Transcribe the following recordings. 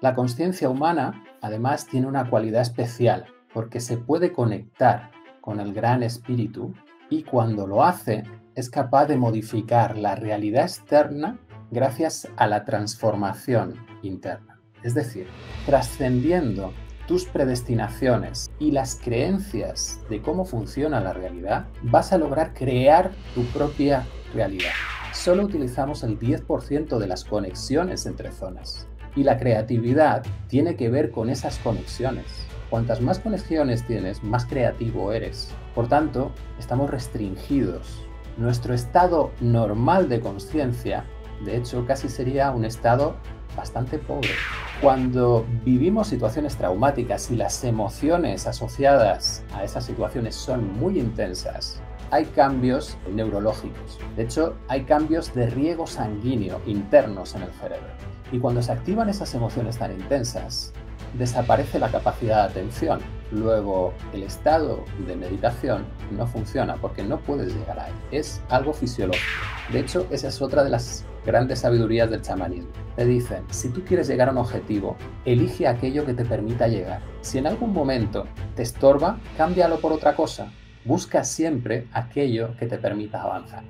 La conciencia humana, además, tiene una cualidad especial, porque se puede conectar con el Gran Espíritu y cuando lo hace, es capaz de modificar la realidad externa gracias a la transformación interna. Es decir, trascendiendo tus predestinaciones y las creencias de cómo funciona la realidad, vas a lograr crear tu propia realidad. Solo utilizamos el 10% de las conexiones entre zonas. Y la creatividad tiene que ver con esas conexiones. Cuantas más conexiones tienes, más creativo eres. Por tanto, estamos restringidos. Nuestro estado normal de conciencia, de hecho, casi sería un estado bastante pobre. Cuando vivimos situaciones traumáticas y las emociones asociadas a esas situaciones son muy intensas, hay cambios neurológicos. De hecho, hay cambios de riego sanguíneo internos en el cerebro. Y cuando se activan esas emociones tan intensas, desaparece la capacidad de atención. Luego, el estado de meditación no funciona porque no puedes llegar a él. Es algo fisiológico. De hecho, esa es otra de las grandes sabidurías del chamanismo. Te dicen, si tú quieres llegar a un objetivo, elige aquello que te permita llegar. Si en algún momento te estorba, cámbialo por otra cosa. Busca siempre aquello que te permita avanzar.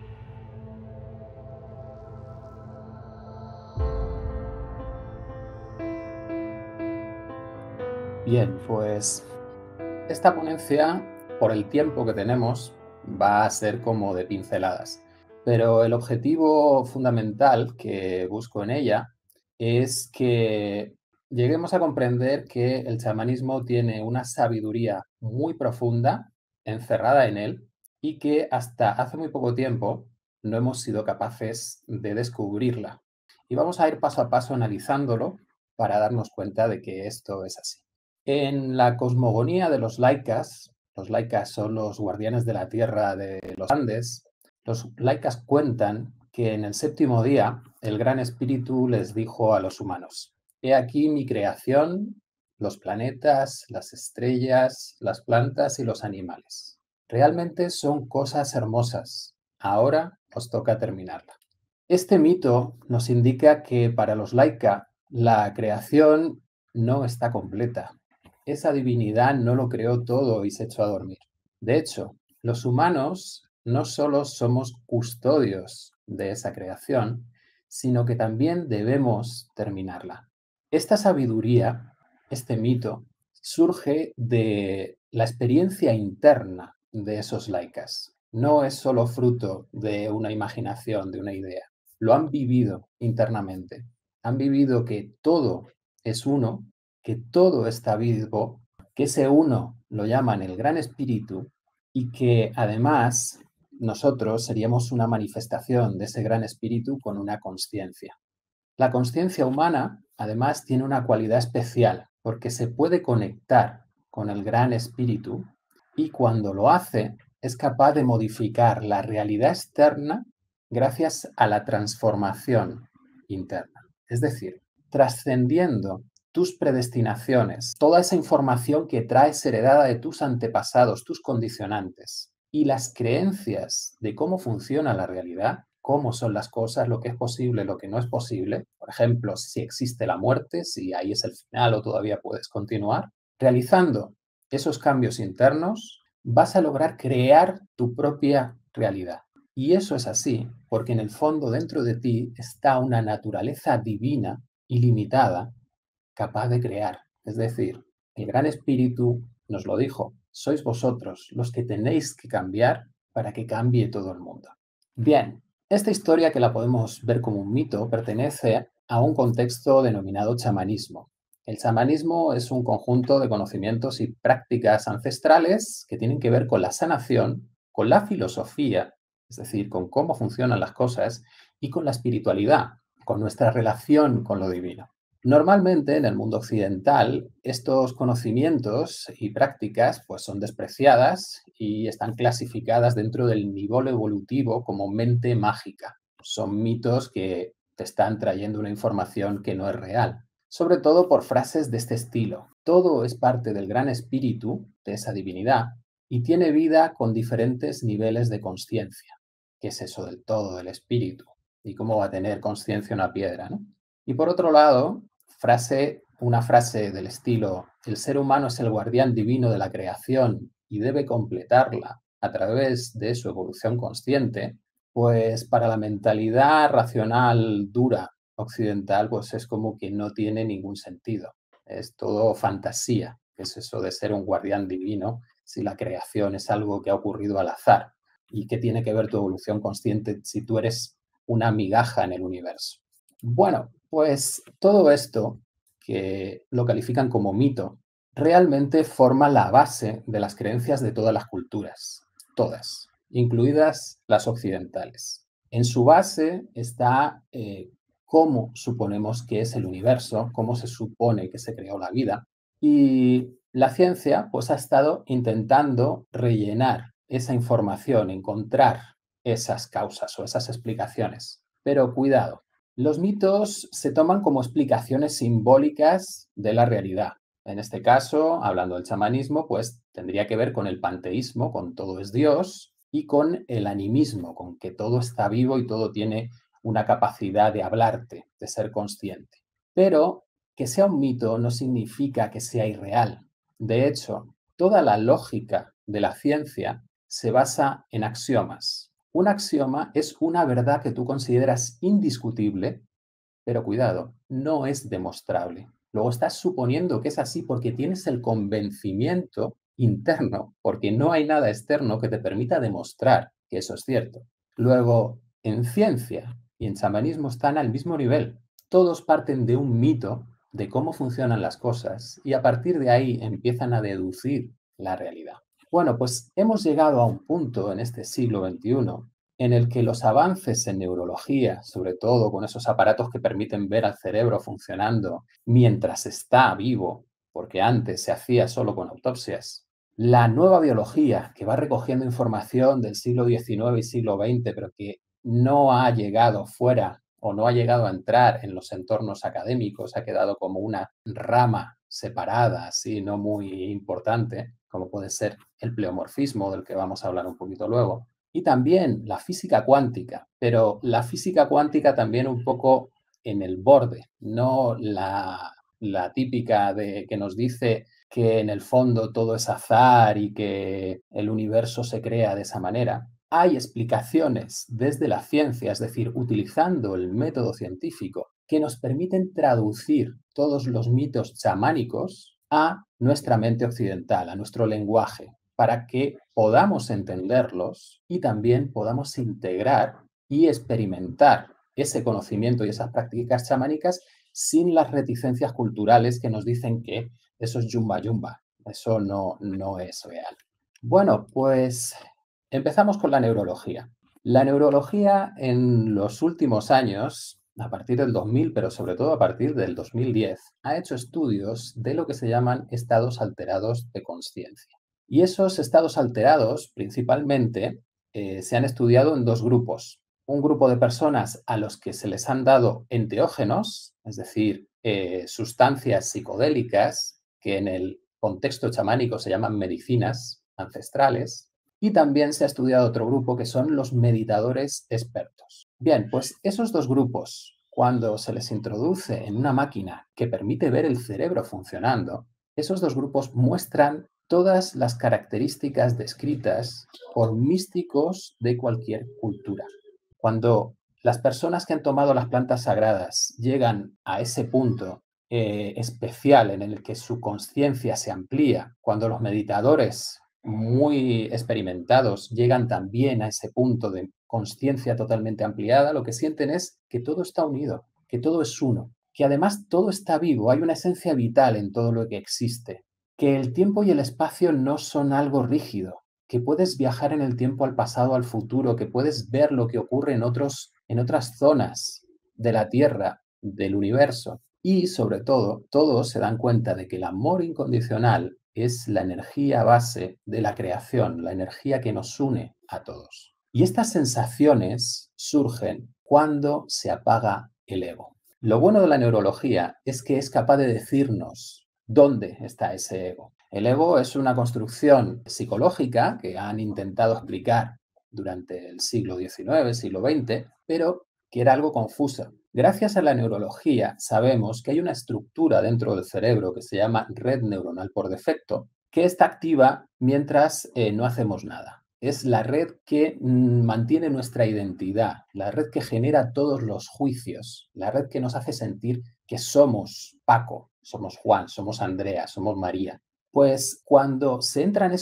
Bien, pues esta ponencia, por el tiempo que tenemos, va a ser como de pinceladas. Pero el objetivo fundamental que busco en ella es que lleguemos a comprender que el chamanismo tiene una sabiduría muy profunda encerrada en él y que hasta hace muy poco tiempo no hemos sido capaces de descubrirla. Y vamos a ir paso a paso analizándolo para darnos cuenta de que esto es así. En la cosmogonía de los laikas son los guardianes de la tierra de los Andes, los laikas cuentan que en el séptimo día el Gran Espíritu les dijo a los humanos, he aquí mi creación, los planetas, las estrellas, las plantas y los animales. Realmente son cosas hermosas. Ahora os toca terminarla. Este mito nos indica que para los laika la creación no está completa. Esa divinidad no lo creó todo y se echó a dormir. De hecho, los humanos no solo somos custodios de esa creación, sino que también debemos terminarla. Esta sabiduría, este mito, surge de la experiencia interna de esos laikas. No es solo fruto de una imaginación, de una idea. Lo han vivido internamente. Han vivido que todo es uno, que todo está vivo, que ese uno lo llaman el Gran Espíritu y que además nosotros seríamos una manifestación de ese Gran Espíritu con una conciencia. La conciencia humana además tiene una cualidad especial porque se puede conectar con el Gran Espíritu y cuando lo hace es capaz de modificar la realidad externa gracias a la transformación interna. Es decir, trascendiendo tus predestinaciones, toda esa información que traes heredada de tus antepasados, tus condicionantes y las creencias de cómo funciona la realidad, cómo son las cosas, lo que es posible, lo que no es posible, por ejemplo, si existe la muerte, si ahí es el final o todavía puedes continuar, realizando esos cambios internos vas a lograr crear tu propia realidad. Y eso es así porque en el fondo dentro de ti está una naturaleza divina ilimitada capaz de crear. Es decir, el Gran Espíritu nos lo dijo, sois vosotros los que tenéis que cambiar para que cambie todo el mundo. Bien, esta historia que la podemos ver como un mito pertenece a un contexto denominado chamanismo. El chamanismo es un conjunto de conocimientos y prácticas ancestrales que tienen que ver con la sanación, con la filosofía, es decir, con cómo funcionan las cosas y con la espiritualidad, con nuestra relación con lo divino. Normalmente en el mundo occidental estos conocimientos y prácticas pues, son despreciadas y están clasificadas dentro del nivel evolutivo como mente mágica. Son mitos que te están trayendo una información que no es real, sobre todo por frases de este estilo. Todo es parte del Gran Espíritu, de esa divinidad, y tiene vida con diferentes niveles de conciencia. ¿Qué es eso del todo, del espíritu? ¿Y cómo va a tener conciencia una piedra, no? Y por otro lado, frase una frase del estilo, el ser humano es el guardián divino de la creación y debe completarla a través de su evolución consciente, pues para la mentalidad racional dura occidental, pues es como que no tiene ningún sentido. Es todo fantasía, que es eso de ser un guardián divino, si la creación es algo que ha ocurrido al azar. ¿Y qué tiene que ver tu evolución consciente si tú eres una migaja en el universo? Bueno, pues todo esto que lo califican como mito, realmente forma la base de las creencias de todas las culturas, todas, incluidas las occidentales. En su base está cómo suponemos que es el universo, cómo se supone que se creó la vida, y la ciencia pues ha estado intentando rellenar esa información, encontrar esas causas o esas explicaciones. Pero cuidado, los mitos se toman como explicaciones simbólicas de la realidad. En este caso, hablando del chamanismo, pues tendría que ver con el panteísmo, con todo es Dios, y con el animismo, con que todo está vivo y todo tiene una capacidad de hablarte, de ser consciente. Pero que sea un mito no significa que sea irreal. De hecho, toda la lógica de la ciencia se basa en axiomas. Un axioma es una verdad que tú consideras indiscutible, pero cuidado, no es demostrable. Luego estás suponiendo que es así porque tienes el convencimiento interno, porque no hay nada externo que te permita demostrar que eso es cierto. Luego, en ciencia y en chamanismo están al mismo nivel. Todos parten de un mito de cómo funcionan las cosas y a partir de ahí empiezan a deducir la realidad. Bueno, pues hemos llegado a un punto en este siglo XXI en el que los avances en neurología, sobre todo con esos aparatos que permiten ver al cerebro funcionando mientras está vivo, porque antes se hacía solo con autopsias, la nueva biología que va recogiendo información del siglo XIX y siglo XX, pero que no ha llegado fuera o no ha llegado a entrar en los entornos académicos, ha quedado como una rama separada, así no muy importante, como puede ser el pleomorfismo, del que vamos a hablar un poquito luego. Y también la física cuántica, pero la física cuántica también un poco en el borde, no la típica de que nos dice que en el fondo todo es azar y que el universo se crea de esa manera. Hay explicaciones desde la ciencia, es decir, utilizando el método científico, que nos permiten traducir todos los mitos chamánicos a nuestra mente occidental, a nuestro lenguaje, para que podamos entenderlos y también podamos integrar y experimentar ese conocimiento y esas prácticas chamánicas sin las reticencias culturales que nos dicen que eso es yumba yumba, eso no es real. Bueno, pues empezamos con la neurología. La neurología en los últimos años, a partir del 2000, pero sobre todo a partir del 2010, ha hecho estudios de lo que se llaman estados alterados de conciencia. Y esos estados alterados, principalmente, se han estudiado en dos grupos. Un grupo de personas a los que se les han dado enteógenos, es decir, sustancias psicodélicas, que en el contexto chamánico se llaman medicinas ancestrales. Y también se ha estudiado otro grupo que son los meditadores expertos. Bien, pues esos dos grupos, cuando se les introduce en una máquina que permite ver el cerebro funcionando, esos dos grupos muestran todas las características descritas por místicos de cualquier cultura. Cuando las personas que han tomado las plantas sagradas llegan a ese punto especial en el que su conciencia se amplía, cuando los meditadores muy experimentados llegan también a ese punto de conciencia totalmente ampliada, lo que sienten es que todo está unido, que todo es uno, que además todo está vivo, hay una esencia vital en todo lo que existe, que el tiempo y el espacio no son algo rígido, que puedes viajar en el tiempo al pasado, al futuro, que puedes ver lo que ocurre en otras zonas de la Tierra, del universo. Y, sobre todo, todos se dan cuenta de que el amor incondicional es la energía base de la creación, la energía que nos une a todos. Y estas sensaciones surgen cuando se apaga el ego. Lo bueno de la neurología es que es capaz de decirnos ¿dónde está ese ego? El ego es una construcción psicológica que han intentado explicar durante el siglo XIX, siglo XX, pero que era algo confusa. Gracias a la neurología sabemos que hay una estructura dentro del cerebro que se llama red neuronal por defecto, que está activa mientras no hacemos nada. Es la red que mantiene nuestra identidad, la red que genera todos los juicios, la red que nos hace sentir que somos Paco, somos Juan, somos Andrea, somos María. Pues cuando se entra en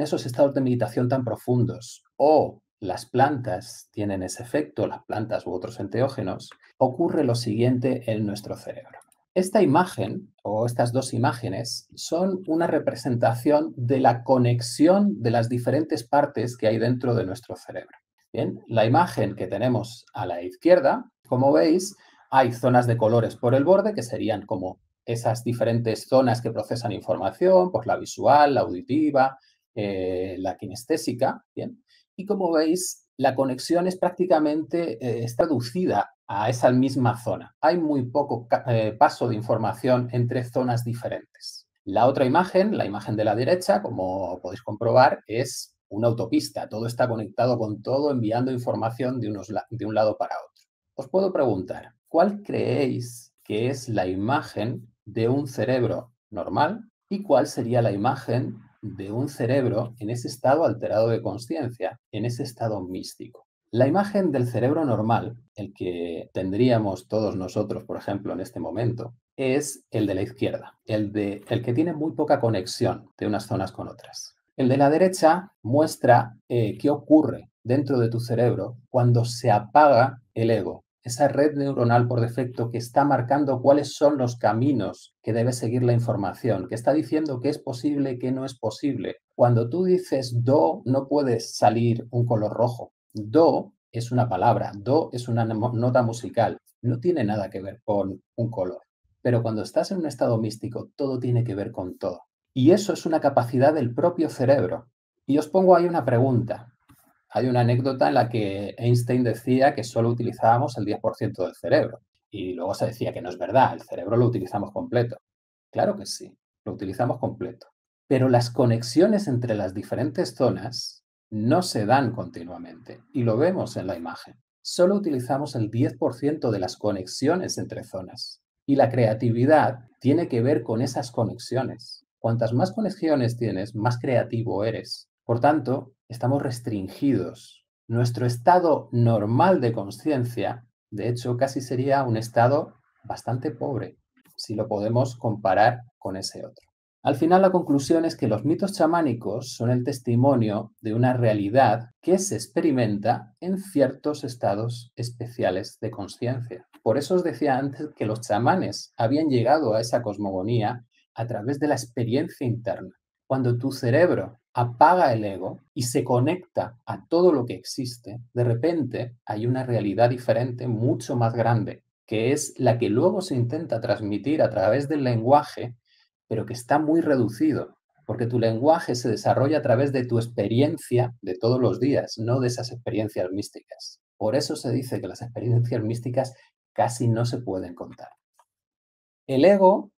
esos estados de meditación tan profundos o las plantas tienen ese efecto, las plantas u otros enteógenos, ocurre lo siguiente en nuestro cerebro. Esta imagen o estas dos imágenes son una representación de la conexión de las diferentes partes que hay dentro de nuestro cerebro. Bien, la imagen que tenemos a la izquierda, como veis, hay zonas de colores por el borde que serían como esas diferentes zonas que procesan información, pues la visual, la auditiva, la kinestésica. Bien, y como veis, la conexión es prácticamente está reducida a esa misma zona. Hay muy poco paso de información entre zonas diferentes. La otra imagen, la imagen de la derecha, como podéis comprobar, es una autopista. Todo está conectado con todo, enviando información de un lado para otro. Os puedo preguntar, ¿cuál creéis que es la imagen de un cerebro normal y cuál sería la imagen de un cerebro en ese estado alterado de conciencia, en ese estado místico? La imagen del cerebro normal, el que tendríamos todos nosotros, por ejemplo, en este momento, es el de la izquierda, el que tiene muy poca conexión de unas zonas con otras. El de la derecha muestra qué ocurre dentro de tu cerebro cuando se apaga el ego, esa red neuronal por defecto que está marcando cuáles son los caminos que debe seguir la información, que está diciendo qué es posible, qué no es posible. Cuando tú dices do, no puedes salir un color rojo. Do es una palabra, do es una nota musical, no tiene nada que ver con un color. Pero cuando estás en un estado místico, todo tiene que ver con todo. Y eso es una capacidad del propio cerebro. Y os pongo ahí una pregunta. Hay una anécdota en la que Einstein decía que solo utilizábamos el 10% del cerebro. Y luego se decía que no es verdad, el cerebro lo utilizamos completo. Claro que sí, lo utilizamos completo. Pero las conexiones entre las diferentes zonas no se dan continuamente, y lo vemos en la imagen. Solo utilizamos el 10% de las conexiones entre zonas, y la creatividad tiene que ver con esas conexiones. Cuantas más conexiones tienes, más creativo eres. Por tanto, estamos restringidos. Nuestro estado normal de conciencia, de hecho, casi sería un estado bastante pobre, si lo podemos comparar con ese otro. Al final, la conclusión es que los mitos chamánicos son el testimonio de una realidad que se experimenta en ciertos estados especiales de conciencia. Por eso os decía antes que los chamanes habían llegado a esa cosmogonía a través de la experiencia interna. Cuando tu cerebro apaga el ego y se conecta a todo lo que existe, de repente hay una realidad diferente, mucho más grande, que es la que luego se intenta transmitir a través del lenguaje, pero que está muy reducido, porque tu lenguaje se desarrolla a través de tu experiencia de todos los días, no de esas experiencias místicas. Por eso se dice que las experiencias místicas casi no se pueden contar. El ego,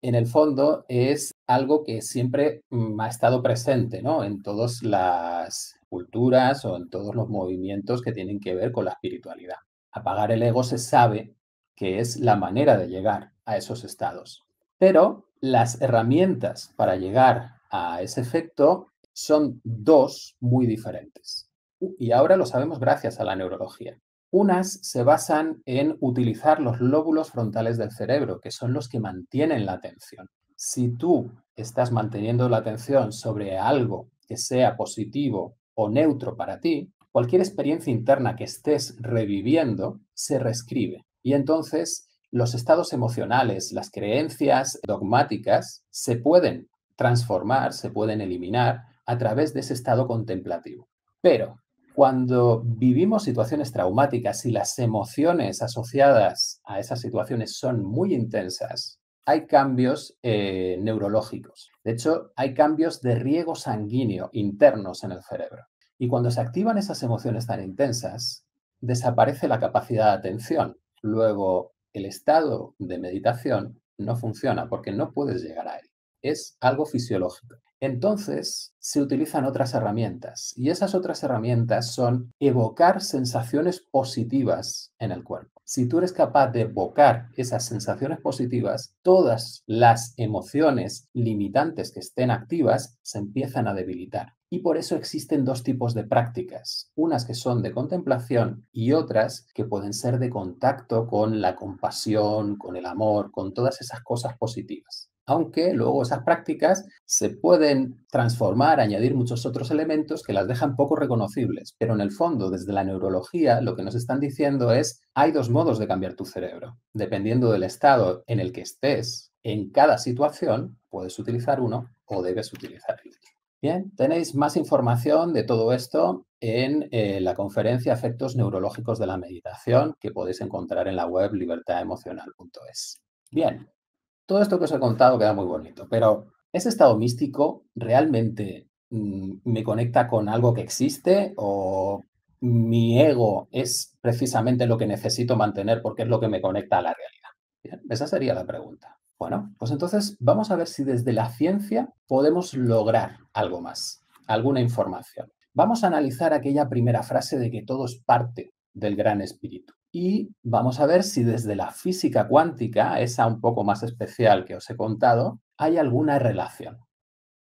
en el fondo, es algo que siempre ha estado presente, ¿no?, en todas las culturas o en todos los movimientos que tienen que ver con la espiritualidad. Apagar el ego se sabe que es la manera de llegar a esos estados. Pero las herramientas para llegar a ese efecto son dos muy diferentes. Y ahora lo sabemos gracias a la neurología. Unas se basan en utilizar los lóbulos frontales del cerebro, que son los que mantienen la atención. Si tú estás manteniendo la atención sobre algo que sea positivo o neutro para ti, cualquier experiencia interna que estés reviviendo se reescribe. Y entonces los estados emocionales, las creencias dogmáticas, se pueden transformar, se pueden eliminar a través de ese estado contemplativo. Pero cuando vivimos situaciones traumáticas y las emociones asociadas a esas situaciones son muy intensas, hay cambios neurológicos. De hecho, hay cambios de riego sanguíneo internos en el cerebro. Y cuando se activan esas emociones tan intensas, desaparece la capacidad de atención. Luego, el estado de meditación no funciona porque no puedes llegar a él. Es algo fisiológico. Entonces se utilizan otras herramientas y esas otras herramientas son evocar sensaciones positivas en el cuerpo. Si tú eres capaz de evocar esas sensaciones positivas, todas las emociones limitantes que estén activas se empiezan a debilitar. Y por eso existen dos tipos de prácticas, unas que son de contemplación y otras que pueden ser de contacto con la compasión, con el amor, con todas esas cosas positivas. Aunque luego esas prácticas se pueden transformar, añadir muchos otros elementos que las dejan poco reconocibles. Pero en el fondo, desde la neurología, lo que nos están diciendo es hay dos modos de cambiar tu cerebro. Dependiendo del estado en el que estés, en cada situación, puedes utilizar uno o debes utilizar el otro. Bien, tenéis más información de todo esto en la conferencia Efectos Neurológicos de la Meditación que podéis encontrar en la web libertademocional.es. Bien. Todo esto que os he contado queda muy bonito, pero ¿ese estado místico realmente me conecta con algo que existe o mi ego es precisamente lo que necesito mantener porque es lo que me conecta a la realidad? Bien, esa sería la pregunta. Bueno, pues entonces vamos a ver si desde la ciencia podemos lograr algo más, alguna información. Vamos a analizar aquella primera frase de que todo es parte del gran espíritu. Y vamos a ver si desde la física cuántica, esa un poco más especial que os he contado, hay alguna relación.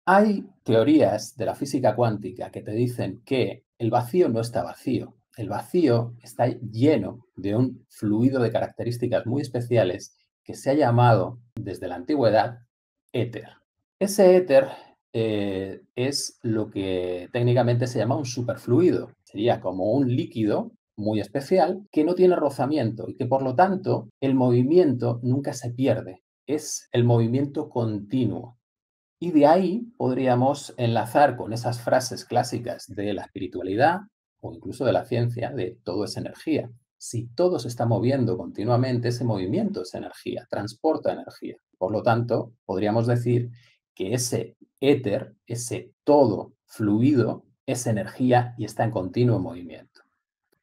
Hay teorías de la física cuántica que te dicen que el vacío no está vacío. El vacío está lleno de un fluido de características muy especiales que se ha llamado, desde la antigüedad, éter. Ese éter es lo que técnicamente se llama un superfluido. Sería como un líquido muy especial, que no tiene rozamiento y que, por lo tanto, el movimiento nunca se pierde. Es el movimiento continuo. Y de ahí podríamos enlazar con esas frases clásicas de la espiritualidad o incluso de la ciencia de todo es energía. Si todo se está moviendo continuamente, ese movimiento es energía, transporta energía. Por lo tanto, podríamos decir que ese éter, ese todo fluido, es energía y está en continuo movimiento.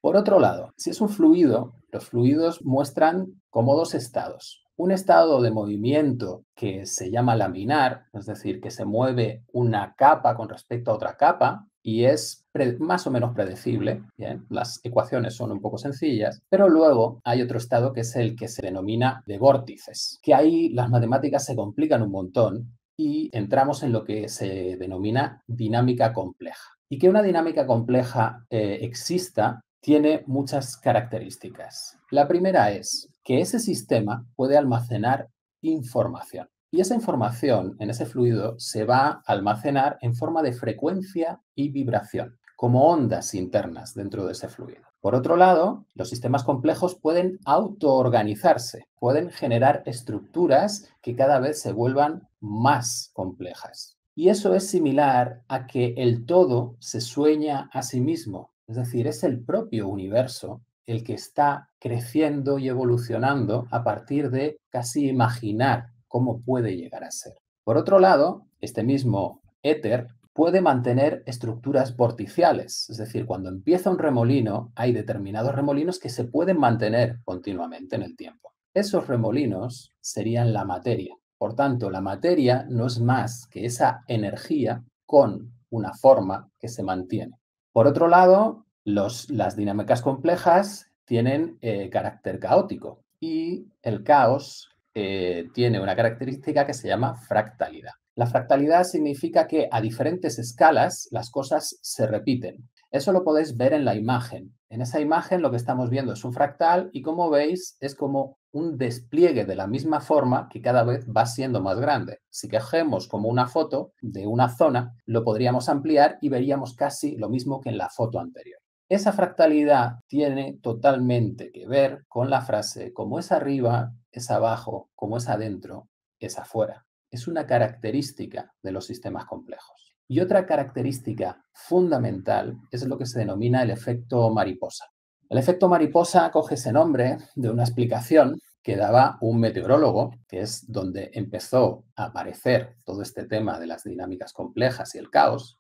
Por otro lado, si es un fluido, los fluidos muestran como dos estados. Un estado de movimiento que se llama laminar, es decir, que se mueve una capa con respecto a otra capa y es más o menos predecible. Bien, las ecuaciones son un poco sencillas, pero luego hay otro estado que es el que se denomina de vórtices, que ahí las matemáticas se complican un montón y entramos en lo que se denomina dinámica compleja. Y que una dinámica compleja exista tiene muchas características. La primera es que ese sistema puede almacenar información y esa información en ese fluido se va a almacenar en forma de frecuencia y vibración, como ondas internas dentro de ese fluido. Por otro lado, los sistemas complejos pueden autoorganizarse, pueden generar estructuras que cada vez se vuelvan más complejas. Y eso es similar a que el todo se sueña a sí mismo. Es decir, es el propio universo el que está creciendo y evolucionando a partir de casi imaginar cómo puede llegar a ser. Por otro lado, este mismo éter puede mantener estructuras vorticiales. Es decir, cuando empieza un remolino, hay determinados remolinos que se pueden mantener continuamente en el tiempo. Esos remolinos serían la materia. Por tanto, la materia no es más que esa energía con una forma que se mantiene. Por otro lado, las dinámicas complejas tienen carácter caótico y el caos tiene una característica que se llama fractalidad. La fractalidad significa que a diferentes escalas las cosas se repiten. Eso lo podéis ver en la imagen. En esa imagen lo que estamos viendo es un fractal y como veis es como un despliegue de la misma forma que cada vez va siendo más grande. Si cogemos como una foto de una zona, lo podríamos ampliar y veríamos casi lo mismo que en la foto anterior. Esa fractalidad tiene totalmente que ver con la frase como es arriba, es abajo, como es adentro, es afuera. Es una característica de los sistemas complejos. Y otra característica fundamental es lo que se denomina el efecto mariposa. El efecto mariposa coge ese nombre de una explicación que daba un meteorólogo, que es donde empezó a aparecer todo este tema de las dinámicas complejas y el caos,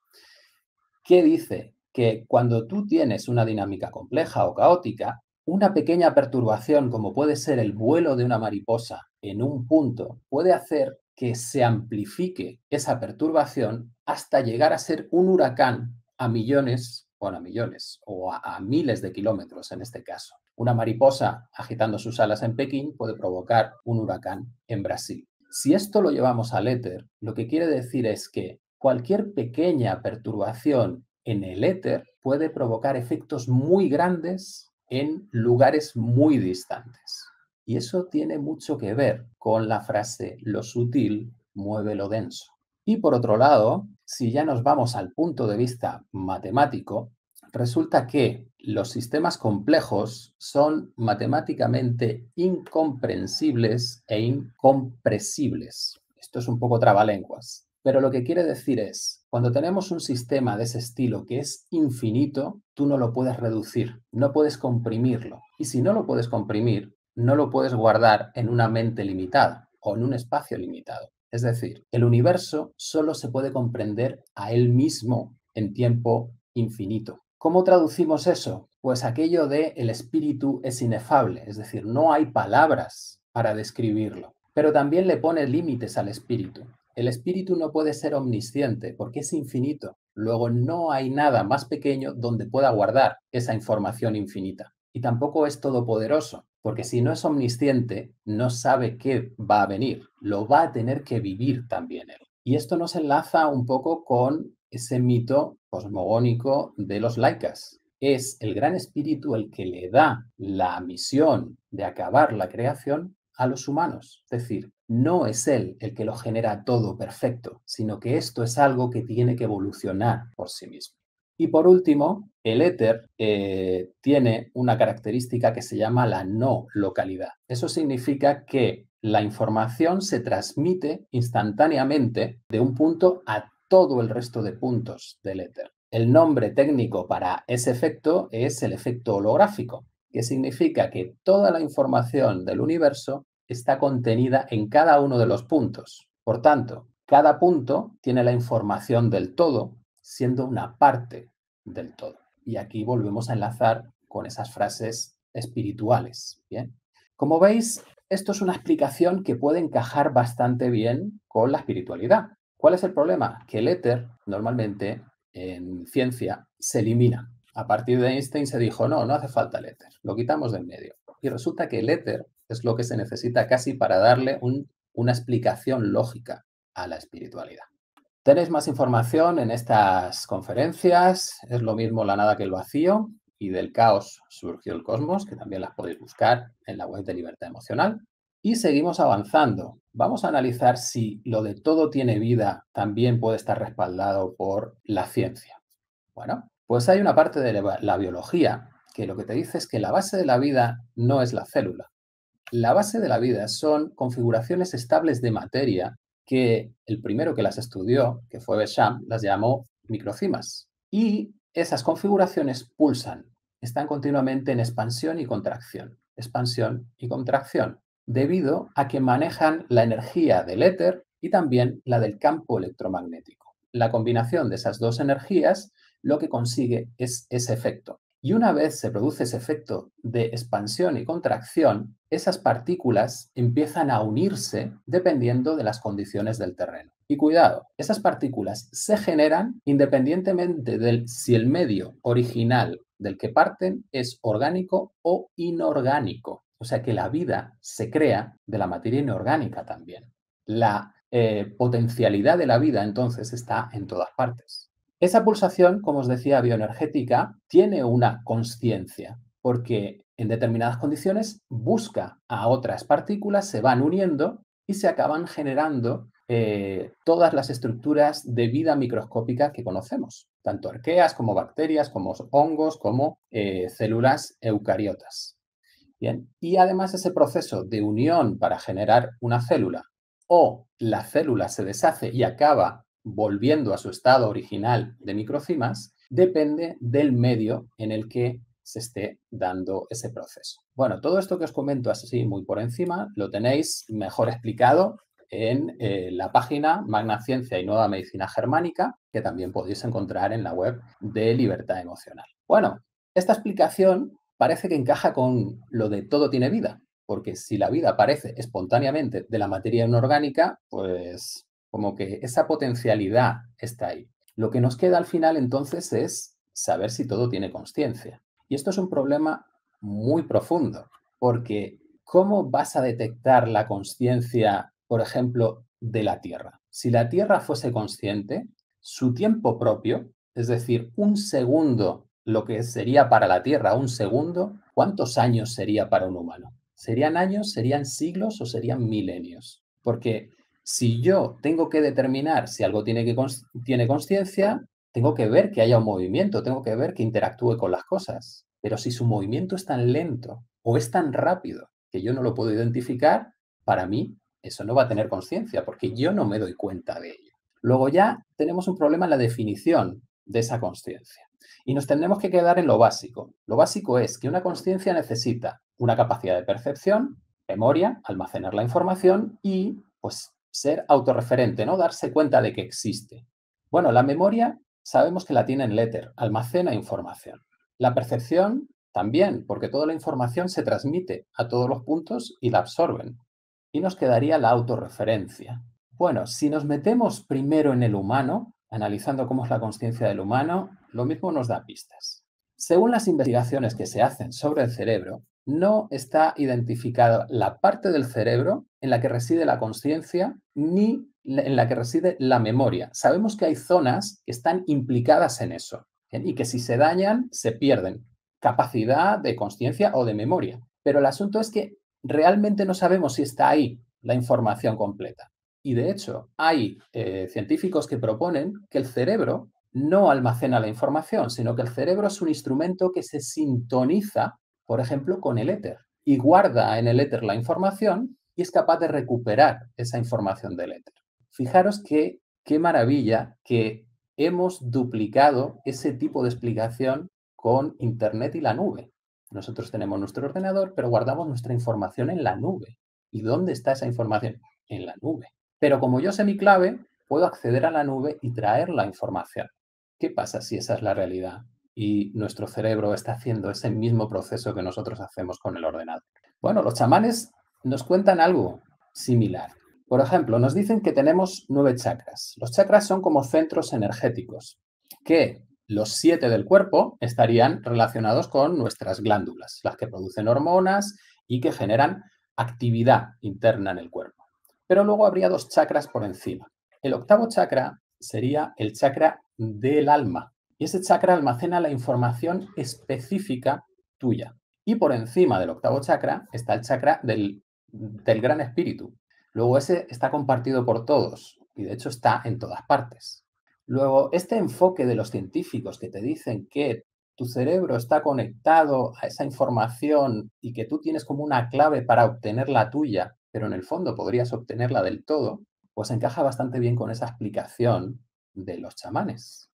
que dice que cuando tú tienes una dinámica compleja o caótica, una pequeña perturbación como puede ser el vuelo de una mariposa en un punto puede hacer que se amplifique esa perturbación hasta llegar a ser un huracán a millones de kilómetros o a miles de kilómetros en este caso. Una mariposa agitando sus alas en Pekín puede provocar un huracán en Brasil. Si esto lo llevamos al éter, lo que quiere decir es que cualquier pequeña perturbación en el éter puede provocar efectos muy grandes en lugares muy distantes. Y eso tiene mucho que ver con la frase "lo sutil mueve lo denso". Y por otro lado, si ya nos vamos al punto de vista matemático, resulta que los sistemas complejos son matemáticamente incomprensibles e incompresibles. Esto es un poco trabalenguas, pero lo que quiere decir es, cuando tenemos un sistema de ese estilo que es infinito, tú no lo puedes reducir, no puedes comprimirlo. Y si no lo puedes comprimir, no lo puedes guardar en una mente limitada o en un espacio limitado. Es decir, el universo solo se puede comprender a él mismo en tiempo infinito. ¿Cómo traducimos eso? Pues aquello de el espíritu es inefable, es decir, no hay palabras para describirlo. Pero también le pone límites al espíritu. El espíritu no puede ser omnisciente porque es infinito. Luego no hay nada más pequeño donde pueda guardar esa información infinita. Y tampoco es todopoderoso, porque si no es omnisciente, no sabe qué va a venir. Lo va a tener que vivir también él. Y esto nos enlaza un poco con ese mito cosmogónico de los laikas. Es el gran espíritu el que le da la misión de acabar la creación a los humanos. Es decir, no es él el que lo genera todo perfecto, sino que esto es algo que tiene que evolucionar por sí mismo. Y por último, el éter tiene una característica que se llama la no localidad. Eso significa que la información se transmite instantáneamente de un punto a todo el resto de puntos del éter. El nombre técnico para ese efecto es el efecto holográfico, que significa que toda la información del universo está contenida en cada uno de los puntos. Por tanto, cada punto tiene la información del todo, siendo una parte del todo. Y aquí volvemos a enlazar con esas frases espirituales. ¿Bien? Como veis, esto es una explicación que puede encajar bastante bien con la espiritualidad. ¿Cuál es el problema? Que el éter, normalmente, en ciencia, se elimina. A partir de Einstein se dijo, no hace falta el éter, lo quitamos del medio. Y resulta que el éter es lo que se necesita casi para darle una explicación lógica a la espiritualidad. Tenéis más información en estas conferencias. Es lo mismo la nada que el vacío y del caos surgió el cosmos, que también las podéis buscar en la web de Libertad Emocional. Y seguimos avanzando. Vamos a analizar si lo de todo tiene vida también puede estar respaldado por la ciencia. Bueno, pues hay una parte de la biología que lo que te dice es que la base de la vida no es la célula. La base de la vida son configuraciones estables de materia que el primero que las estudió, que fue Béchamp, las llamó microcimas. Y esas configuraciones pulsan, están continuamente en expansión y contracción. Expansión y contracción, debido a que manejan la energía del éter y también la del campo electromagnético. La combinación de esas dos energías lo que consigue es ese efecto. Y una vez se produce ese efecto de expansión y contracción, esas partículas empiezan a unirse dependiendo de las condiciones del terreno. Y cuidado, esas partículas se generan independientemente de si el medio original del que parten es orgánico o inorgánico. O sea que la vida se crea de la materia inorgánica también. La potencialidad de la vida entonces está en todas partes. Esa pulsación, como os decía, bioenergética, tiene una consciencia porque en determinadas condiciones busca a otras partículas, se van uniendo y se acaban generando todas las estructuras de vida microscópica que conocemos. Tanto arqueas como bacterias, como hongos, como células eucariotas. Bien. Y además ese proceso de unión para generar una célula o la célula se deshace y acaba volviendo a su estado original de microcimas depende del medio en el que se esté dando ese proceso. Bueno, todo esto que os comento así muy por encima lo tenéis mejor explicado en la página Magna Ciencia y Nueva Medicina Germánica, que también podéis encontrar en la web de Libertad Emocional. Bueno, esta explicación parece que encaja con lo de todo tiene vida, porque si la vida aparece espontáneamente de la materia inorgánica, pues como que esa potencialidad está ahí. Lo que nos queda al final entonces es saber si todo tiene consciencia. Y esto es un problema muy profundo, porque ¿cómo vas a detectar la consciencia, por ejemplo, de la Tierra? Si la Tierra fuese consciente, su tiempo propio, es decir, un segundo, lo que sería para la Tierra un segundo, ¿cuántos años sería para un humano? ¿Serían años, serían siglos o serían milenios? Porque si yo tengo que determinar si algo tiene consciencia, tengo que ver que haya un movimiento, tengo que ver que interactúe con las cosas. Pero si su movimiento es tan lento o es tan rápido que yo no lo puedo identificar, para mí eso no va a tener consciencia porque yo no me doy cuenta de ello. Luego ya tenemos un problema en la definición de esa consciencia. Y nos tendremos que quedar en lo básico. Lo básico es que una consciencia necesita una capacidad de percepción, memoria, almacenar la información y pues ser autorreferente, ¿no? Darse cuenta de que existe. Bueno, la memoria sabemos que la tiene en el éter, almacena información. La percepción también, porque toda la información se transmite a todos los puntos y la absorben. Y nos quedaría la autorreferencia. Bueno, si nos metemos primero en el humano, analizando cómo es la consciencia del humano, lo mismo nos da pistas. Según las investigaciones que se hacen sobre el cerebro, no está identificada la parte del cerebro en la que reside la consciencia ni en la que reside la memoria. Sabemos que hay zonas que están implicadas en eso y que si se dañan, se pierden capacidad de consciencia o de memoria. Pero el asunto es que realmente no sabemos si está ahí la información completa. Y de hecho, hay científicos que proponen que el cerebro no almacena la información, sino que el cerebro es un instrumento que se sintoniza, por ejemplo, con el éter y guarda en el éter la información y es capaz de recuperar esa información del éter. Fijaros que qué maravilla que hemos duplicado ese tipo de explicación con Internet y la nube. Nosotros tenemos nuestro ordenador, pero guardamos nuestra información en la nube. ¿Y dónde está esa información? En la nube. Pero como yo sé mi clave, puedo acceder a la nube y traer la información. ¿Qué pasa si esa es la realidad y nuestro cerebro está haciendo ese mismo proceso que nosotros hacemos con el ordenador? Bueno, los chamanes nos cuentan algo similar. Por ejemplo, nos dicen que tenemos 9 chakras. Los chakras son como centros energéticos, que los 7 del cuerpo estarían relacionados con nuestras glándulas, las que producen hormonas y que generan actividad interna en el cuerpo. Pero luego habría 2 chakras por encima. El 8º chakra sería el chakra del alma. Y ese chakra almacena la información específica tuya. Y por encima del 8º chakra está el chakra del gran espíritu. Luego ese está compartido por todos y de hecho está en todas partes. Luego este enfoque de los científicos que te dicen que tu cerebro está conectado a esa información y que tú tienes como una clave para obtener la tuya, pero en el fondo podrías obtenerla del todo, pues encaja bastante bien con esa explicación de los chamanes.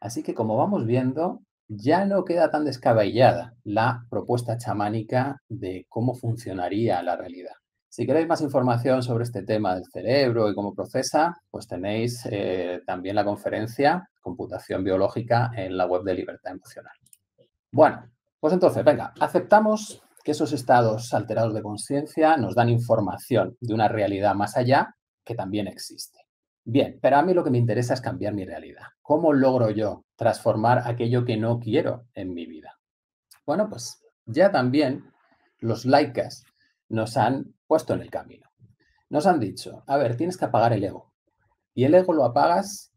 Así que como vamos viendo, ya no queda tan descabellada la propuesta chamánica de cómo funcionaría la realidad. Si queréis más información sobre este tema del cerebro y cómo procesa, pues tenéis también la conferencia Computación Biológica en la web de Libertad Emocional. Bueno, pues entonces, venga, aceptamos que esos estados alterados de consciencia nos dan información de una realidad más allá que también existe. Bien, pero a mí lo que me interesa es cambiar mi realidad. ¿Cómo logro yo transformar aquello que no quiero en mi vida? Bueno, pues ya también los laikas nos han puesto en el camino. Nos han dicho, a ver, tienes que apagar el ego. Y el ego lo apagas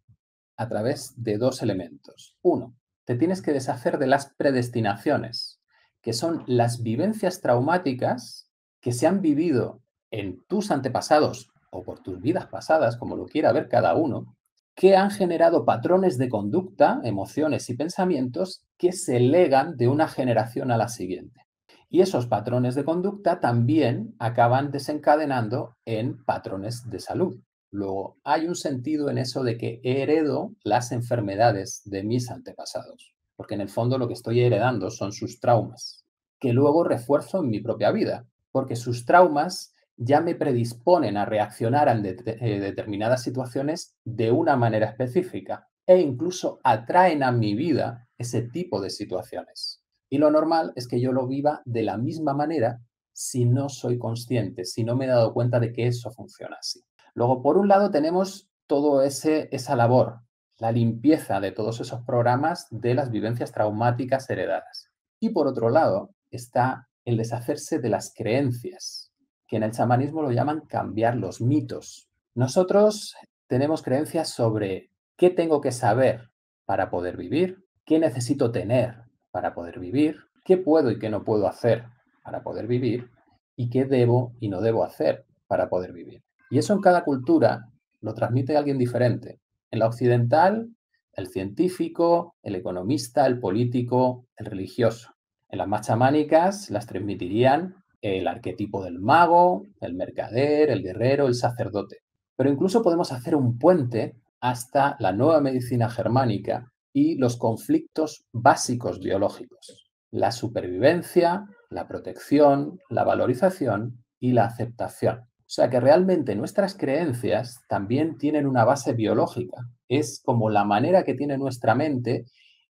a través de 2 elementos. 1, te tienes que deshacer de las predestinaciones, que son las vivencias traumáticas que se han vivido en tus antepasados o por tus vidas pasadas, como lo quiera ver cada uno, que han generado patrones de conducta, emociones y pensamientos que se legan de una generación a la siguiente. Y esos patrones de conducta también acaban desencadenando en patrones de salud. Luego, hay un sentido en eso de que heredo las enfermedades de mis antepasados. Porque en el fondo lo que estoy heredando son sus traumas, que luego refuerzo en mi propia vida, porque sus traumas ya me predisponen a reaccionar ante determinadas situaciones de una manera específica e incluso atraen a mi vida ese tipo de situaciones. Y lo normal es que yo lo viva de la misma manera si no soy consciente, si no me he dado cuenta de que eso funciona así. Luego, por un lado, tenemos toda esa labor, la limpieza de todos esos programas de las vivencias traumáticas heredadas. Y por otro lado, está el deshacerse de las creencias, que en el chamanismo lo llaman cambiar los mitos. Nosotros tenemos creencias sobre qué tengo que saber para poder vivir, qué necesito tener para poder vivir, qué puedo y qué no puedo hacer para poder vivir y qué debo y no debo hacer para poder vivir. Y eso en cada cultura lo transmite alguien diferente. En la occidental, el científico, el economista, el político, el religioso. En las más chamánicas las transmitirían el arquetipo del mago, el mercader, el guerrero, el sacerdote. Pero incluso podemos hacer un puente hasta la nueva medicina germánica y los conflictos básicos biológicos. La supervivencia, la protección, la valorización y la aceptación. O sea que realmente nuestras creencias también tienen una base biológica. Es como la manera que tiene nuestra mente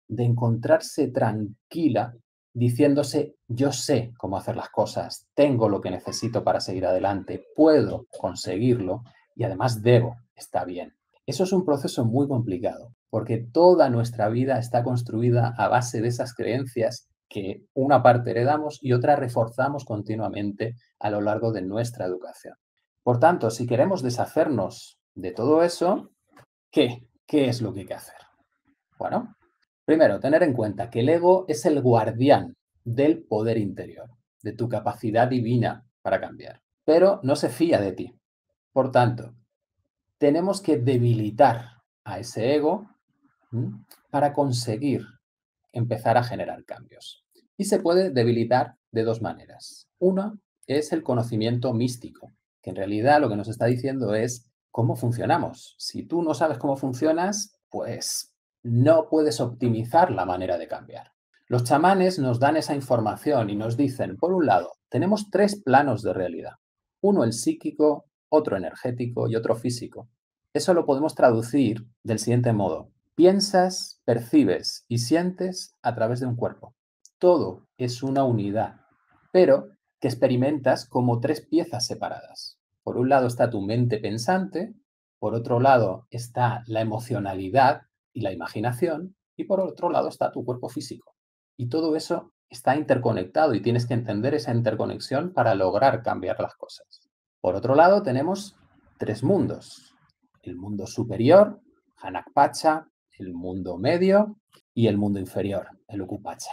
de encontrarse tranquila diciéndose yo sé cómo hacer las cosas, tengo lo que necesito para seguir adelante, puedo conseguirlo y además debo, está bien. Eso es un proceso muy complicado porque toda nuestra vida está construida a base de esas creencias que una parte heredamos y otra reforzamos continuamente a lo largo de nuestra educación. Por tanto, si queremos deshacernos de todo eso, ¿qué es lo que hay que hacer? Bueno, primero, tener en cuenta que el ego es el guardián del poder interior, de tu capacidad divina para cambiar, pero no se fía de ti. Por tanto, tenemos que debilitar a ese ego para conseguir empezar a generar cambios. Y se puede debilitar de dos maneras. Una es el conocimiento místico, que en realidad lo que nos está diciendo es cómo funcionamos. Si tú no sabes cómo funcionas, pues no puedes optimizar la manera de cambiar. Los chamanes nos dan esa información y nos dicen, por un lado, tenemos tres planos de realidad. Uno el psíquico, otro energético y otro físico. Eso lo podemos traducir del siguiente modo. Piensas, percibes y sientes a través de un cuerpo. Todo es una unidad, pero que experimentas como tres piezas separadas. Por un lado está tu mente pensante, por otro lado está la emocionalidad y la imaginación, y por otro lado está tu cuerpo físico. Y todo eso está interconectado y tienes que entender esa interconexión para lograr cambiar las cosas. Por otro lado tenemos tres mundos. El mundo superior, Hanakpacha, el mundo medio y el mundo inferior, el Ukupacha.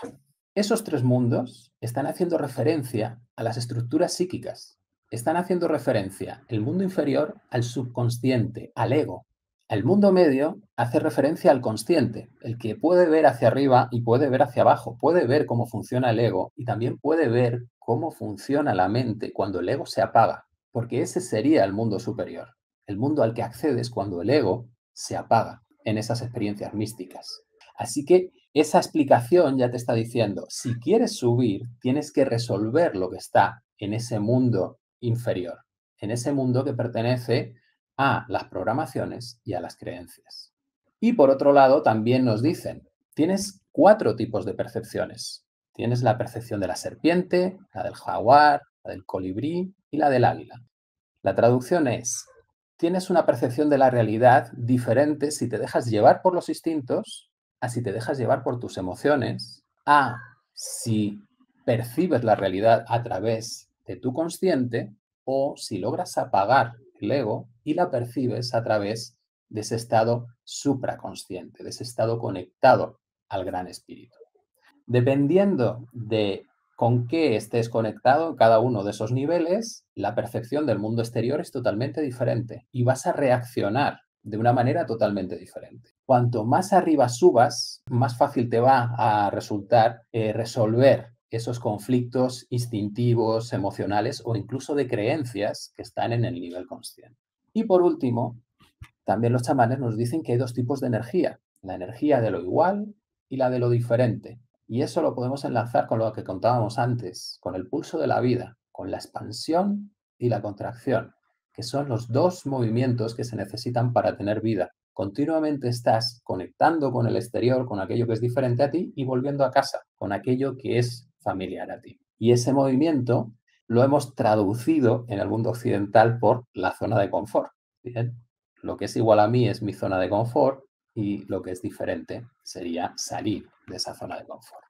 Esos tres mundos están haciendo referencia a las estructuras psíquicas. Están haciendo referencia el mundo inferior al subconsciente, al ego. El mundo medio hace referencia al consciente, el que puede ver hacia arriba y puede ver hacia abajo, puede ver cómo funciona el ego y también puede ver cómo funciona la mente cuando el ego se apaga, porque ese sería el mundo superior, el mundo al que accedes cuando el ego se apaga en esas experiencias místicas. Así que esa explicación ya te está diciendo, si quieres subir, tienes que resolver lo que está en ese mundo inferior, en ese mundo que pertenece a las programaciones y a las creencias. Y por otro lado, también nos dicen, tienes cuatro tipos de percepciones. Tienes la percepción de la serpiente, la del jaguar, la del colibrí y la del águila. La traducción es, tienes una percepción de la realidad diferente si te dejas llevar por los instintos, a si te dejas llevar por tus emociones, a si percibes la realidad a través de tu consciente o si logras apagar el ego y la percibes a través de ese estado supraconsciente, de ese estado conectado al gran espíritu. Dependiendo de con qué estés conectado en cada uno de esos niveles, la percepción del mundo exterior es totalmente diferente y vas a reaccionar de una manera totalmente diferente. Cuanto más arriba subas, más fácil te va a resultar resolver esos conflictos instintivos, emocionales o incluso de creencias que están en el nivel consciente. Y por último, también los chamanes nos dicen que hay dos tipos de energía, la energía de lo igual y la de lo diferente. Y eso lo podemos enlazar con lo que contábamos antes, con el pulso de la vida, con la expansión y la contracción, que son los dos movimientos que se necesitan para tener vida. Continuamente estás conectando con el exterior, con aquello que es diferente a ti y volviendo a casa, con aquello que es familiar a ti. Y ese movimiento lo hemos traducido en el mundo occidental por la zona de confort. ¿Bien? Lo que es igual a mí es mi zona de confort y lo que es diferente sería salir de esa zona de confort.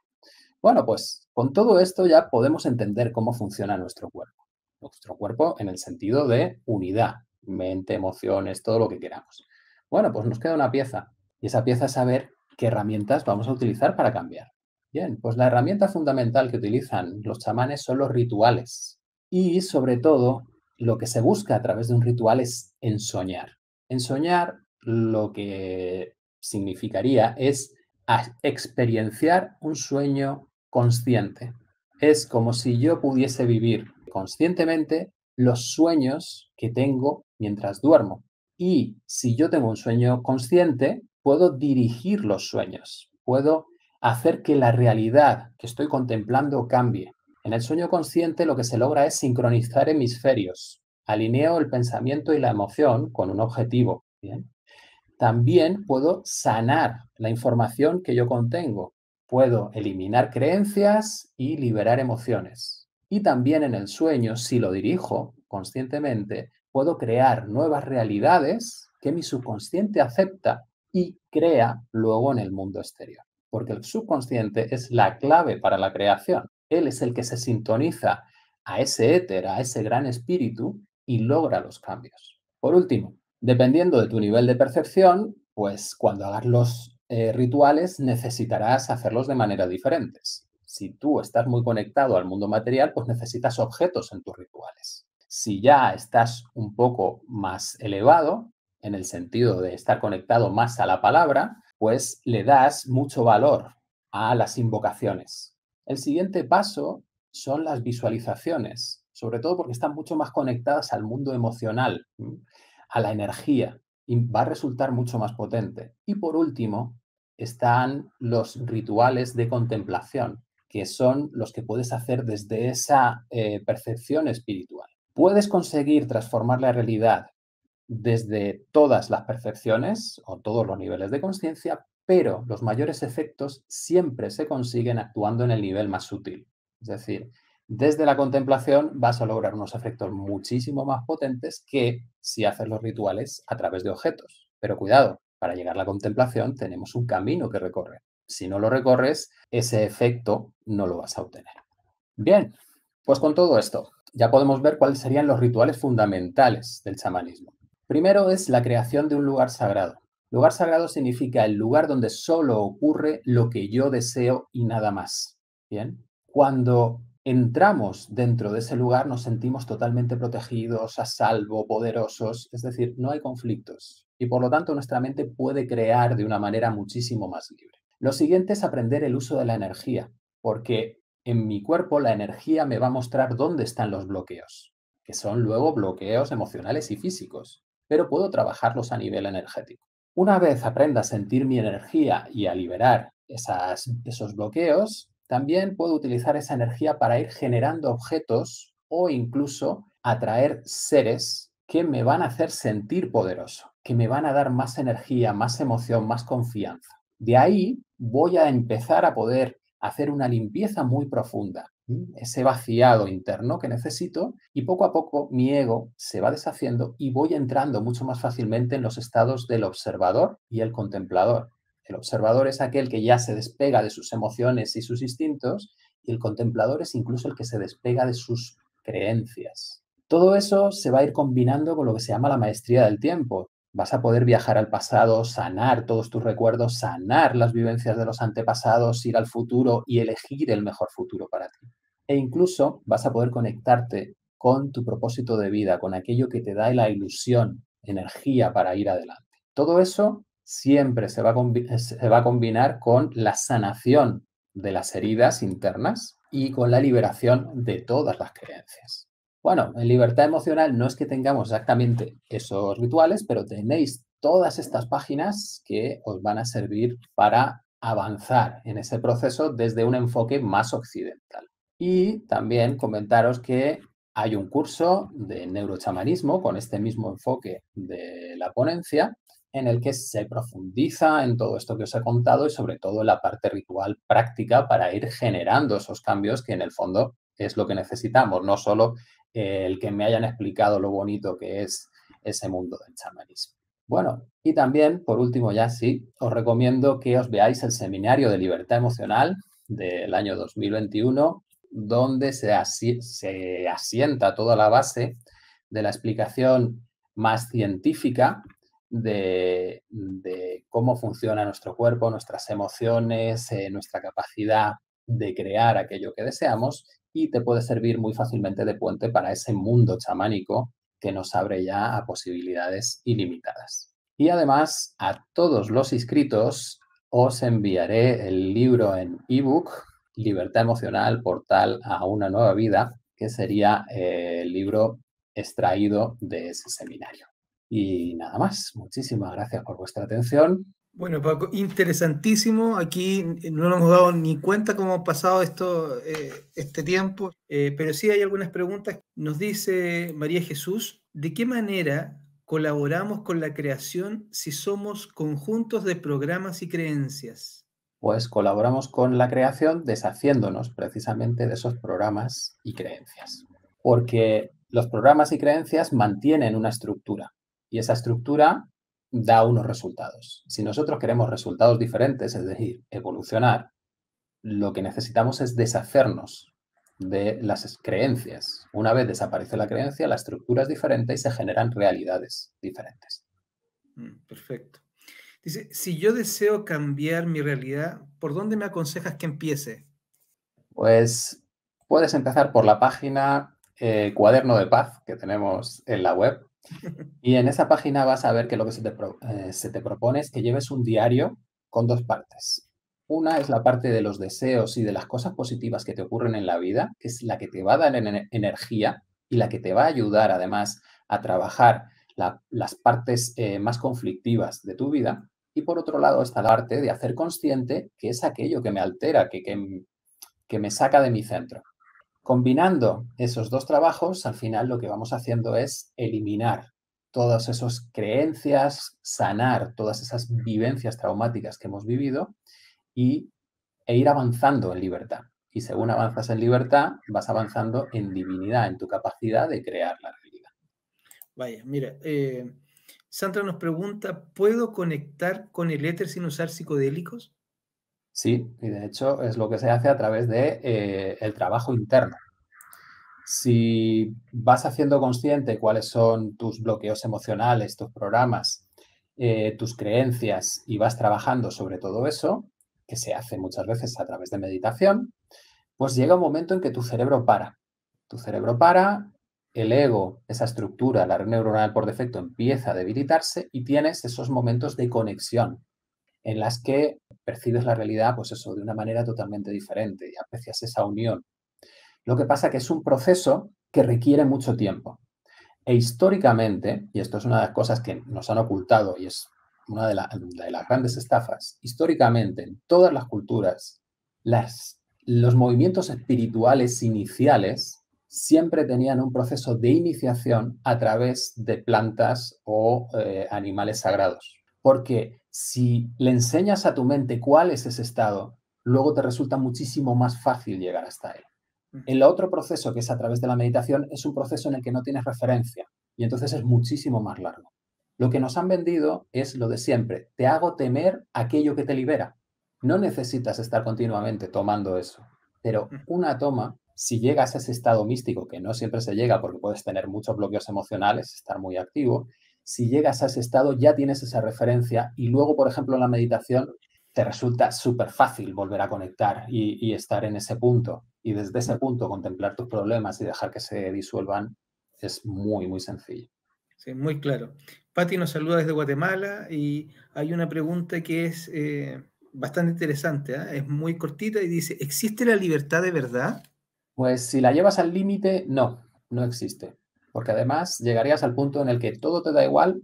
Bueno, pues con todo esto ya podemos entender cómo funciona nuestro cuerpo. Nuestro cuerpo en el sentido de unidad, mente, emociones, todo lo que queramos. Bueno, pues nos queda una pieza y esa pieza es saber qué herramientas vamos a utilizar para cambiar. Bien, pues la herramienta fundamental que utilizan los chamanes son los rituales y sobre todo lo que se busca a través de un ritual es ensoñar. Ensoñar lo que significaría es experienciar un sueño consciente. Es como si yo pudiese vivir conscientemente los sueños que tengo mientras duermo. Y si yo tengo un sueño consciente, puedo dirigir los sueños, puedo hacer que la realidad que estoy contemplando cambie. En el sueño consciente lo que se logra es sincronizar hemisferios. Alineo el pensamiento y la emoción con un objetivo. ¿Bien? También puedo sanar la información que yo contengo. Puedo eliminar creencias y liberar emociones. Y también en el sueño, si lo dirijo conscientemente, puedo crear nuevas realidades que mi subconsciente acepta y crea luego en el mundo exterior. Porque el subconsciente es la clave para la creación. Él es el que se sintoniza a ese éter, a ese gran espíritu y logra los cambios. Por último, dependiendo de tu nivel de percepción, pues cuando hagas los rituales necesitarás hacerlos de manera diferente. Si tú estás muy conectado al mundo material, pues necesitas objetos en tus rituales. Si ya estás un poco más elevado, en el sentido de estar conectado más a la palabra, pues le das mucho valor a las invocaciones. El siguiente paso son las visualizaciones, sobre todo porque están mucho más conectadas al mundo emocional, a la energía, y va a resultar mucho más potente. Y por último, están los rituales de contemplación, que son los que puedes hacer desde esa percepción espiritual. Puedes conseguir transformar la realidad desde todas las percepciones o todos los niveles de conciencia, pero los mayores efectos siempre se consiguen actuando en el nivel más sutil. Es decir, desde la contemplación vas a lograr unos efectos muchísimo más potentes que si haces los rituales a través de objetos. Pero cuidado, para llegar a la contemplación tenemos un camino que recorrer. Si no lo recorres, ese efecto no lo vas a obtener. Bien, pues con todo esto ya podemos ver cuáles serían los rituales fundamentales del chamanismo. Primero es la creación de un lugar sagrado. Lugar sagrado significa el lugar donde solo ocurre lo que yo deseo y nada más. Bien, cuando entramos dentro de ese lugar, nos sentimos totalmente protegidos, a salvo, poderosos, es decir, no hay conflictos y por lo tanto nuestra mente puede crear de una manera muchísimo más libre. Lo siguiente es aprender el uso de la energía, porque en mi cuerpo la energía me va a mostrar dónde están los bloqueos, que son luego bloqueos emocionales y físicos, pero puedo trabajarlos a nivel energético. Una vez aprenda a sentir mi energía y a liberar esos bloqueos, también puedo utilizar esa energía para ir generando objetos o incluso atraer seres que me van a hacer sentir poderoso, que me van a dar más energía, más emoción, más confianza. De ahí voy a empezar a poder hacer una limpieza muy profunda, ese vaciado interno que necesito, y poco a poco mi ego se va deshaciendo y voy entrando mucho más fácilmente en los estados del observador y el contemplador. El observador es aquel que ya se despega de sus emociones y sus instintos, y el contemplador es incluso el que se despega de sus creencias. Todo eso se va a ir combinando con lo que se llama la maestría del tiempo. Vas a poder viajar al pasado, sanar todos tus recuerdos, sanar las vivencias de los antepasados, ir al futuro y elegir el mejor futuro para ti. E incluso vas a poder conectarte con tu propósito de vida, con aquello que te da la ilusión, energía para ir adelante. Todo eso siempre se va a combinar con la sanación de las heridas internas y con la liberación de todas las creencias. Bueno, en libertad emocional no es que tengamos exactamente esos rituales, pero tenéis todas estas páginas que os van a servir para avanzar en ese proceso desde un enfoque más occidental. Y también comentaros que hay un curso de neurochamanismo con este mismo enfoque de la ponencia, en el que se profundiza en todo esto que os he contado y sobre todo en la parte ritual práctica para ir generando esos cambios que en el fondo es lo que necesitamos, no solo el que me hayan explicado lo bonito que es ese mundo del chamanismo. Bueno, y también, por último ya sí, os recomiendo que os veáis el seminario de libertad emocional del año 2021, donde se asienta toda la base de la explicación más científica de cómo funciona nuestro cuerpo, nuestras emociones, nuestra capacidad de crear aquello que deseamos, y te puede servir muy fácilmente de puente para ese mundo chamánico que nos abre ya a posibilidades ilimitadas. Y además, a todos los inscritos os enviaré el libro en ebook, Libertad Emocional, Portal a una Nueva Vida, que sería el libro extraído de ese seminario. Y nada más, muchísimas gracias por vuestra atención. Bueno, Paco, interesantísimo. Aquí no nos hemos dado ni cuenta cómo ha pasado esto, este tiempo, pero sí hay algunas preguntas. Nos dice María Jesús, ¿de qué manera colaboramos con la creación si somos conjuntos de programas y creencias? Pues colaboramos con la creación deshaciéndonos precisamente de esos programas y creencias. Porque los programas y creencias mantienen una estructura y esa estructura da unos resultados. Si nosotros queremos resultados diferentes, es decir, evolucionar, lo que necesitamos es deshacernos de las creencias. Una vez desaparece la creencia, la estructura es diferente y se generan realidades diferentes. Perfecto. Dice, si yo deseo cambiar mi realidad, ¿por dónde me aconsejas que empiece? Pues puedes empezar por la página Cuaderno de Paz que tenemos en la web. Y en esa página vas a ver que lo que se te propone es que lleves un diario con dos partes. Una es la parte de los deseos y de las cosas positivas que te ocurren en la vida, que es la que te va a dar energía y la que te va a ayudar además a trabajar las partes más conflictivas de tu vida. Y por otro lado está la parte de hacer consciente que es aquello que me altera, que me saca de mi centro. Combinando esos dos trabajos, al final lo que vamos haciendo es eliminar todas esas creencias, sanar todas esas vivencias traumáticas que hemos vivido e ir avanzando en libertad. Y según avanzas en libertad, vas avanzando en divinidad, en tu capacidad de crear la realidad. Vaya, mira, Sandra nos pregunta, ¿puedo conectar con el éter sin usar psicodélicos? Sí, y de hecho es lo que se hace a través de el trabajo interno. Si vas haciendo consciente cuáles son tus bloqueos emocionales, tus programas, tus creencias y vas trabajando sobre todo eso, que se hace muchas veces a través de meditación, pues llega un momento en que tu cerebro para. Tu cerebro para, el ego, esa estructura, la red neuronal por defecto empieza a debilitarse y tienes esos momentos de conexión en las que percibes la realidad, pues eso, de una manera totalmente diferente y aprecias esa unión. Lo que pasa que es un proceso que requiere mucho tiempo. E históricamente, y esto es una de las cosas que nos han ocultado y es una de las grandes estafas, históricamente en todas las culturas, los movimientos espirituales iniciales siempre tenían un proceso de iniciación a través de plantas o animales sagrados. Porque si le enseñas a tu mente cuál es ese estado, luego te resulta muchísimo más fácil llegar hasta él. El otro proceso, que es a través de la meditación, es un proceso en el que no tienes referencia y entonces es muchísimo más largo. Lo que nos han vendido es lo de siempre. Te hago temer aquello que te libera. No necesitas estar continuamente tomando eso, pero una toma, si llegas a ese estado místico, que no siempre se llega porque puedes tener muchos bloqueos emocionales, estar muy activo. Si llegas a ese estado ya tienes esa referencia y luego, por ejemplo, en la meditación te resulta súper fácil volver a conectar y estar en ese punto. Y desde ese punto contemplar tus problemas y dejar que se disuelvan es muy, muy sencillo. Sí, muy claro. Pati nos saluda desde Guatemala y hay una pregunta que es bastante interesante, ¿eh? Es muy cortita y dice, ¿existe la libertad de verdad? Pues si la llevas al límite, no existe. Porque además llegarías al punto en el que todo te da igual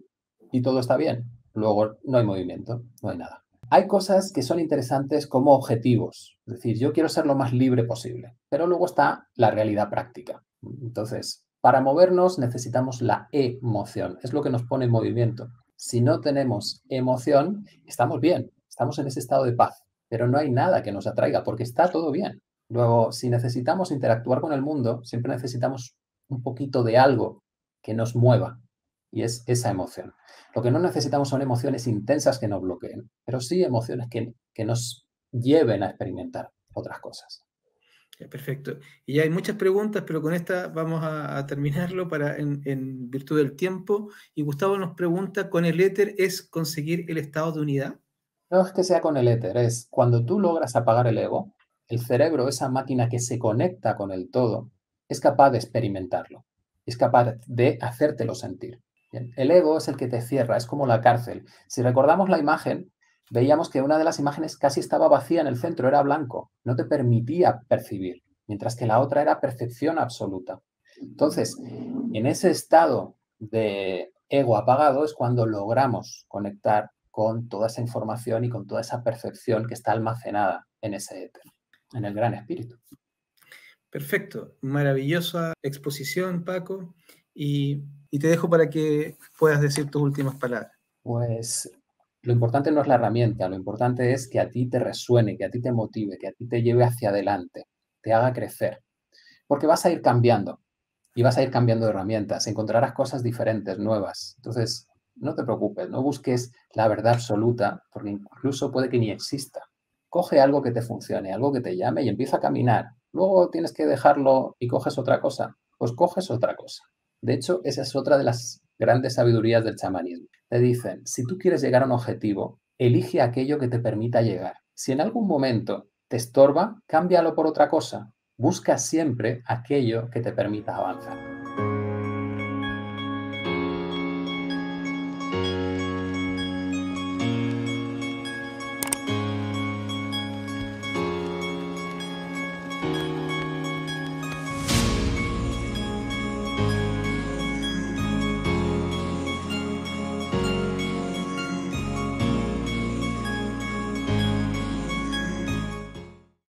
y todo está bien. Luego no hay movimiento, no hay nada. Hay cosas que son interesantes como objetivos. Es decir, yo quiero ser lo más libre posible. Pero luego está la realidad práctica. Entonces, para movernos necesitamos la emoción. Es lo que nos pone en movimiento. Si no tenemos emoción, estamos bien. Estamos en ese estado de paz. Pero no hay nada que nos atraiga porque está todo bien. Luego, si necesitamos interactuar con el mundo, siempre necesitamos un poquito de algo que nos mueva y es esa emoción. Lo que no necesitamos son emociones intensas que nos bloqueen, pero sí emociones que nos lleven a experimentar. otras cosas. Perfecto. Y ya hay muchas preguntas, pero con esta vamos a terminarlo para, en virtud del tiempo. Y Gustavo nos pregunta, ¿con el éter es conseguir el estado de unidad? No es que sea con el éter, es cuando tú logras apagar el ego, el cerebro, esa máquina que se conecta con el todo, es capaz de experimentarlo, es capaz de hacértelo sentir. Bien. El ego es el que te cierra, es como la cárcel. Si recordamos la imagen, veíamos que una de las imágenes casi estaba vacía en el centro, era blanco, no te permitía percibir, mientras que la otra era percepción absoluta. Entonces, en ese estado de ego apagado es cuando logramos conectar con toda esa información y con toda esa percepción que está almacenada en ese éter, en el gran espíritu. Perfecto, maravillosa exposición, Paco, y te dejo para que puedas decir tus últimas palabras. Pues lo importante no es la herramienta, lo importante es que a ti te resuene, que a ti te motive, que a ti te lleve hacia adelante, te haga crecer, porque vas a ir cambiando y vas a ir cambiando de herramientas, encontrarás cosas diferentes, nuevas. Entonces, no te preocupes, no busques la verdad absoluta, porque incluso puede que ni exista. Coge algo que te funcione, algo que te llame y empieza a caminar. Luego tienes que dejarlo y coges otra cosa, pues coges otra cosa. De hecho, esa es otra de las grandes sabidurías del chamanismo. Te dicen, si tú quieres llegar a un objetivo, elige aquello que te permita llegar. Si en algún momento te estorba, cámbialo por otra cosa. Busca siempre aquello que te permita avanzar.